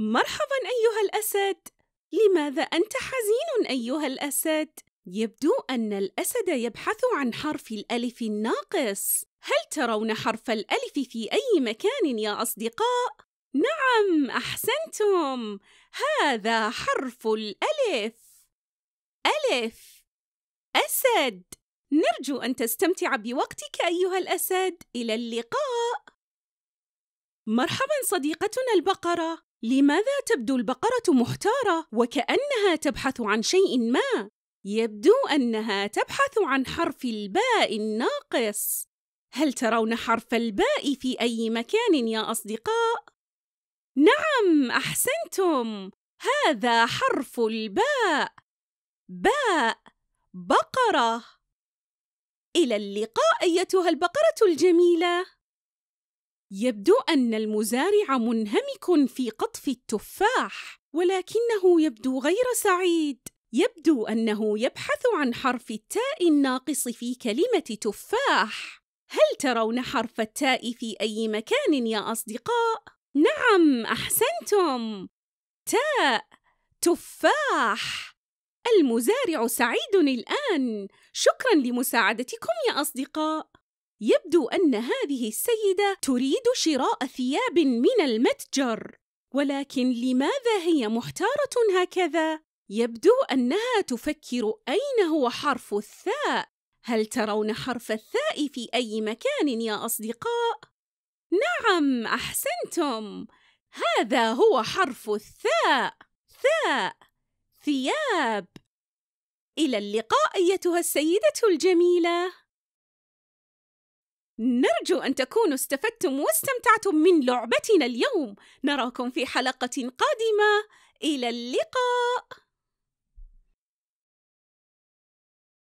مرحباً أيها الأسد، لماذا أنت حزين أيها الأسد؟ يبدو أن الأسد يبحث عن حرف الألف الناقص. هل ترون حرف الألف في أي مكان يا أصدقاء؟ نعم، أحسنتم، هذا حرف الألف. ألف. أسد. نرجو أن تستمتع بوقتك أيها الأسد، إلى اللقاء. مرحباً صديقتنا البقرة، لماذا تبدو البقرة محتارة وكأنها تبحث عن شيء ما؟ يبدو أنها تبحث عن حرف الباء الناقص. هل ترون حرف الباء في أي مكان يا أصدقاء؟ نعم، أحسنتم، هذا حرف الباء. باء. بقرة. إلى اللقاء أيتها البقرة الجميلة. يبدو أن المزارع منهمك في قطف التفاح، ولكنه يبدو غير سعيد. يبدو أنه يبحث عن حرف التاء الناقص في كلمة تفاح. هل ترون حرف التاء في أي مكان يا أصدقاء؟ نعم، أحسنتم، تاء. تفاح. المزارع سعيد الآن، شكراً لمساعدتكم يا أصدقاء. يبدو أن هذه السيدة تريد شراء ثياب من المتجر، ولكن لماذا هي محتارة هكذا؟ يبدو أنها تفكر أين هو حرف الثاء. هل ترون حرف الثاء في أي مكان يا أصدقاء؟ نعم، أحسنتم، هذا هو حرف الثاء. ثاء. ثياب. إلى اللقاء أيتها السيدة الجميلة. نرجو أن تكونوا استفدتم واستمتعتم من لعبتنا اليوم. نراكم في حلقة قادمة، إلى اللقاء.